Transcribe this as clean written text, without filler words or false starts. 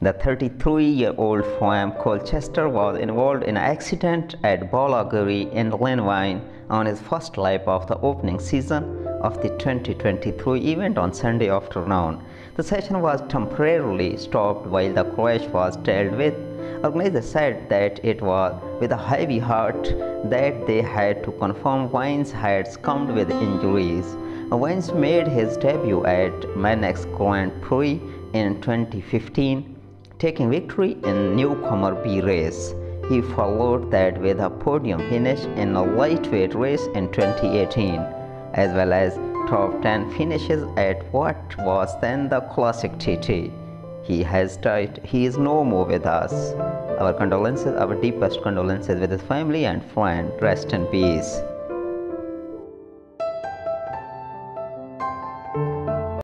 The 33-year-old from Colchester was involved in an accident at Ballagarey in Glen Vine on his first lap of the opening season of the 2023 event on Sunday afternoon. The session was temporarily stopped while the crash was dealt with. Organizers said that it was with a heavy heart that they had to confirm Vines had succumbed with injuries. Vines made his debut at Manx Grand Prix in 2015. Taking victory in newcomer B race. He followed that with a podium finish in a lightweight race in 2018, as well as top 10 finishes at what was then the Classic TT. He has died. He is no more with us. Our condolences, our deepest condolences with his family and friend. Rest in peace.